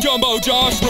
Jumbo Josh.